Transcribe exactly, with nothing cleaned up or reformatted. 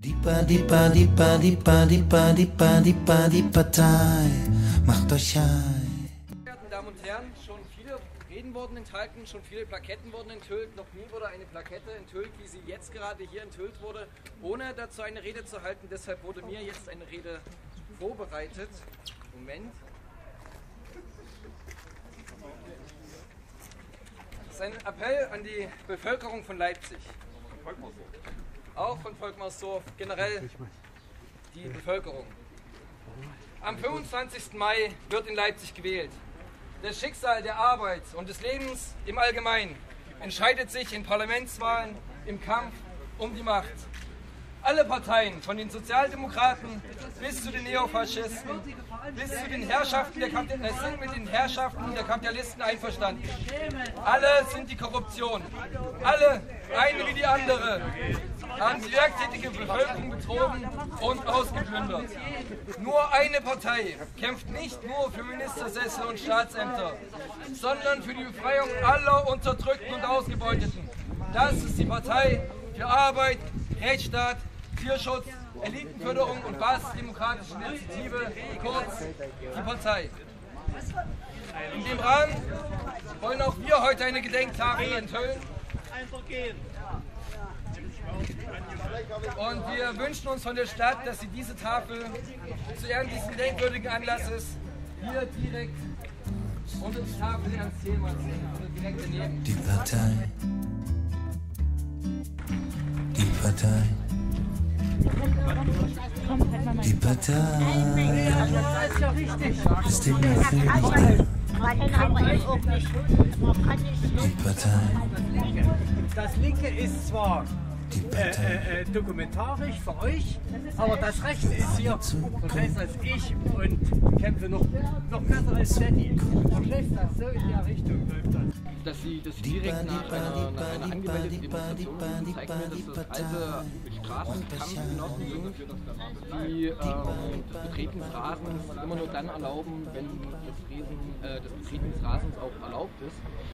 Die Partei, die Partei, die Partei, die Partei, die Partei, macht euch ein. Meine verehrten Damen und Herren, schon viele Reden wurden enthalten, schon viele Plaketten wurden enthüllt. Noch nie wurde eine Plakette enthüllt, wie sie jetzt gerade hier enthüllt wurde, ohne dazu eine Rede zu halten. Deshalb wurde mir jetzt eine Rede vorbereitet. Moment. Das ist ein Appell an die Bevölkerung von Leipzig. Auch von Volkmarsdorf, generell die Bevölkerung. Am fünfundzwanzigsten Mai wird in Leipzig gewählt. Das Schicksal der Arbeit und des Lebens im Allgemeinen entscheidet sich in Parlamentswahlen im Kampf um die Macht. Alle Parteien, von den Sozialdemokraten bis zu den Neofaschisten, bis zu den Herrschaften der Kapitalisten, äh, sind mit den Herrschaften der Kapitalisten einverstanden. Alle sind die Korruption. Alle, eine wie die andere, haben die werktätige Bevölkerung betrogen und ausgeplündert. Nur eine Partei kämpft nicht nur für Ministersessel und Staatsämter, sondern für die Befreiung aller Unterdrückten und Ausgebeuteten. Das ist die Partei für Arbeit, Rechtsstaat, Tierschutz, Elitenförderung und basisdemokratische Initiative, kurz die Partei. In dem Rahmen wollen auch wir heute eine Gedenktafel enthüllen. Und wir wünschen uns von der Stadt, dass sie diese Tafel zu Ehren dieses gedenkwürdigen Anlasses hier direkt unter die Tafel Ernst Thälmann direkt daneben. Die Partei. Die Partei. Die Partei ist immer für mich da. Die Partei. Das Linke ist zwar äh, äh, dokumentarisch für euch, aber das Rechte ist hier besser als ich und kämpfe noch, noch besser als Danny. Und lässt das so in der Richtung läuft das. Dass sie, dass sie direkt nach einer, nach einer angemeldeten Demonstration zeigt mir, dass das alte Straßenkampfgenossen sind, die ähm, das Betreten des Rasens immer nur dann erlauben, wenn das, Riesen, äh, das Betreten des Rasens auch erlaubt ist.